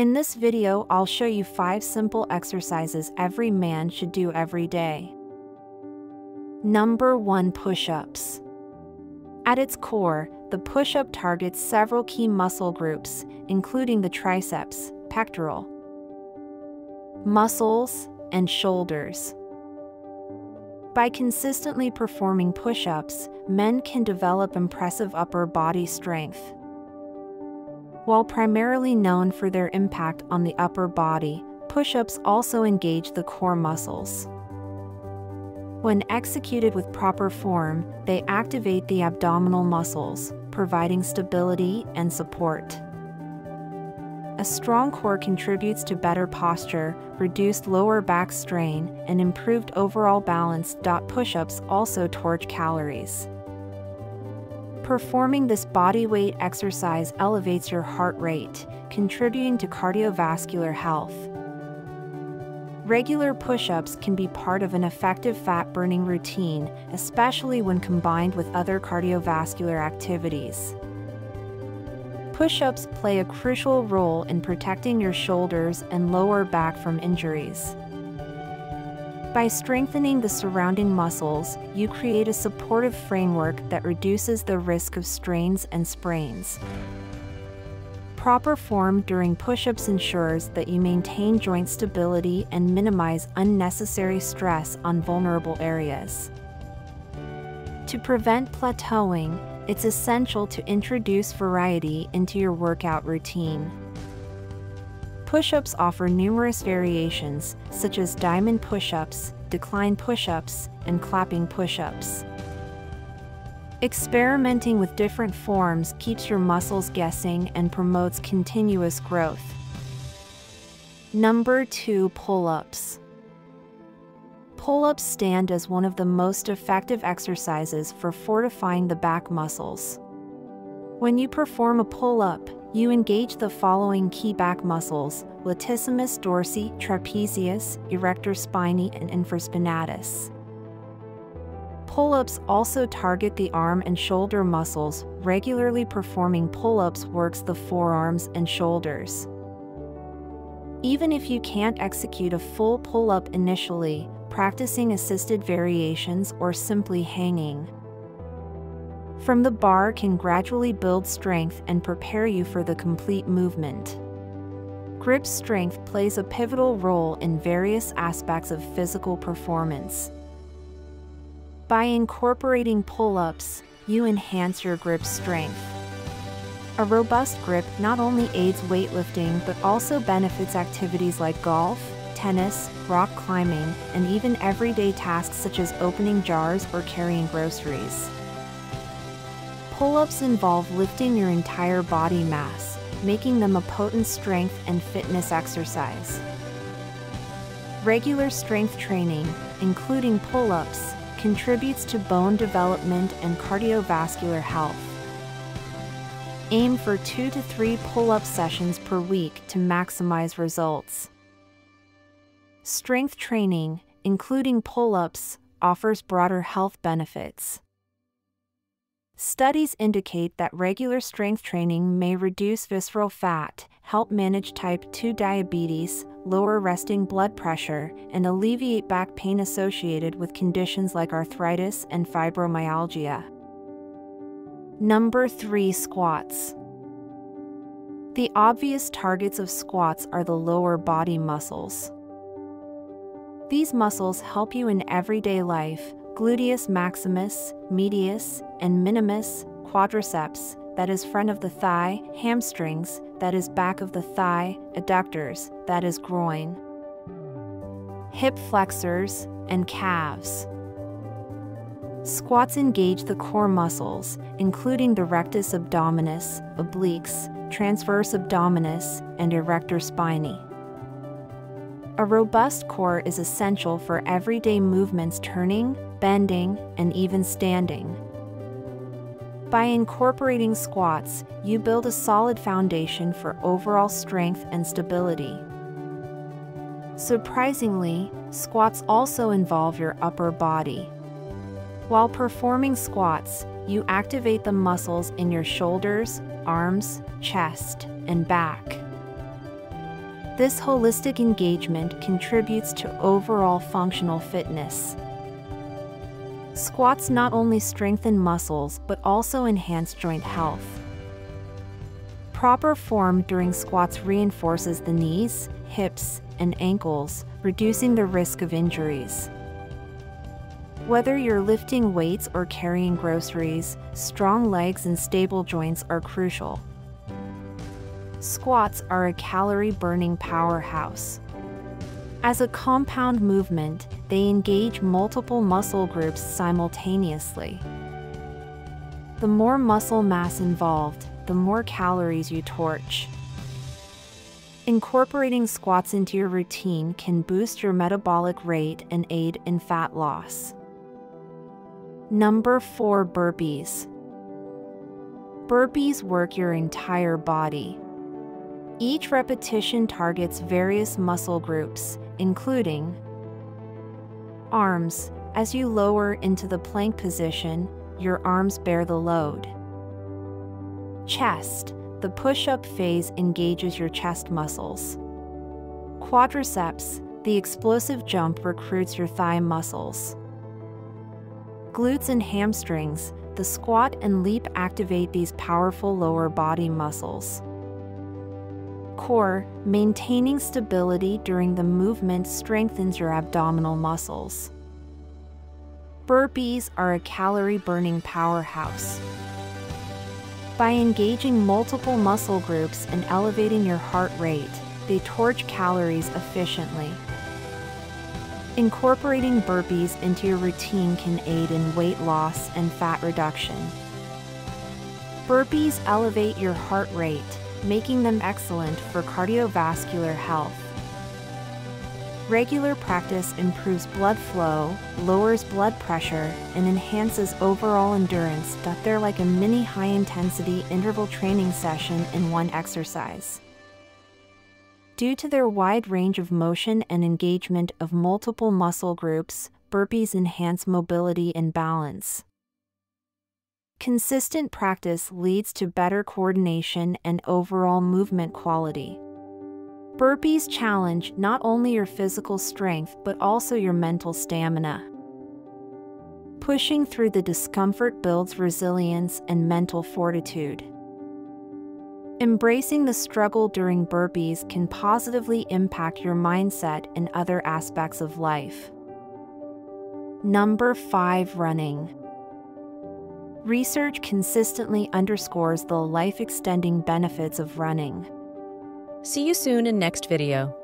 In this video, I'll show you 5 simple exercises every man should do every day. Number 1. Push-ups. At its core, the push-up targets several key muscle groups, including the triceps, pectoral muscles, and shoulders. By consistently performing push-ups, men can develop impressive upper body strength. While primarily known for their impact on the upper body, push-ups also engage the core muscles. When executed with proper form, they activate the abdominal muscles, providing stability and support. A strong core contributes to better posture, reduced lower back strain, and improved overall balance. Push-ups also torch calories. Performing this bodyweight exercise elevates your heart rate, contributing to cardiovascular health. Regular push-ups can be part of an effective fat-burning routine, especially when combined with other cardiovascular activities. Push-ups play a crucial role in protecting your shoulders and lower back from injuries. By strengthening the surrounding muscles, you create a supportive framework that reduces the risk of strains and sprains. Proper form during push-ups ensures that you maintain joint stability and minimize unnecessary stress on vulnerable areas. To prevent plateauing, it's essential to introduce variety into your workout routine. Push-ups offer numerous variations, such as diamond push-ups, decline push-ups, and clapping push-ups. Experimenting with different forms keeps your muscles guessing and promotes continuous growth. Number 2. Pull-ups. Pull-ups stand as one of the most effective exercises for fortifying the back muscles. When you perform a pull-up, you engage the following key back muscles: latissimus dorsi, trapezius, erector spinae, and infraspinatus. Pull-ups also target the arm and shoulder muscles. Regularly performing pull-ups works the forearms and shoulders. Even if you can't execute a full pull-up initially, practicing assisted variations or simply hanging from the bar can gradually build strength and prepare you for the complete movement. Grip strength plays a pivotal role in various aspects of physical performance. By incorporating pull-ups, you enhance your grip strength. A robust grip not only aids weightlifting but also benefits activities like golf, tennis, rock climbing, and even everyday tasks such as opening jars or carrying groceries. Pull-ups involve lifting your entire body mass, making them a potent strength and fitness exercise. Regular strength training, including pull-ups, contributes to bone development and cardiovascular health. Aim for 2 to 3 pull-up sessions per week to maximize results. Strength training, including pull-ups, offers broader health benefits. Studies indicate that regular strength training may reduce visceral fat, help manage type 2 diabetes, lower resting blood pressure, and alleviate back pain associated with conditions like arthritis and fibromyalgia. Number 3. Squats. The obvious targets of squats are the lower body muscles. These muscles help you in everyday life: gluteus maximus, medius, and minimus, quadriceps, that is front of the thigh, hamstrings, that is back of the thigh, adductors, that is groin, hip flexors, and calves. Squats engage the core muscles, including the rectus abdominis, obliques, transverse abdominis, and erector spinae. A robust core is essential for everyday movements, turning, bending, and even standing. By incorporating squats, you build a solid foundation for overall strength and stability. Surprisingly, squats also involve your upper body. While performing squats, you activate the muscles in your shoulders, arms, chest, and back. This holistic engagement contributes to overall functional fitness. Squats not only strengthen muscles but also enhance joint health. Proper form during squats reinforces the knees, hips, and ankles, reducing the risk of injuries. Whether you're lifting weights or carrying groceries, strong legs and stable joints are crucial. Squats are a calorie-burning powerhouse. As a compound movement, they engage multiple muscle groups simultaneously. The more muscle mass involved, the more calories you torch. Incorporating squats into your routine can boost your metabolic rate and aid in fat loss. Number 4, burpees. Burpees work your entire body. Each repetition targets various muscle groups, including arms. As you lower into the plank position, your arms bear the load. Chest. The push-up phase engages your chest muscles. Quadriceps. The explosive jump recruits your thigh muscles. Glutes and hamstrings. The squat and leap activate these powerful lower body muscles. Core. Maintaining stability during the movement strengthens your abdominal muscles. Burpees are a calorie-burning powerhouse. By engaging multiple muscle groups and elevating your heart rate, they torch calories efficiently. Incorporating burpees into your routine can aid in weight loss and fat reduction. Burpees elevate your heart rate, making them excellent for cardiovascular health. Regular practice improves blood flow, lowers blood pressure, and enhances overall endurance. They're like a mini high-intensity interval training session in one exercise. Due to their wide range of motion and engagement of multiple muscle groups, burpees enhance mobility and balance. Consistent practice leads to better coordination and overall movement quality. Burpees challenge not only your physical strength but also your mental stamina. Pushing through the discomfort builds resilience and mental fortitude. Embracing the struggle during burpees can positively impact your mindset and other aspects of life. Number 5, running. Research consistently underscores the life-extending benefits of running. See you soon in next video.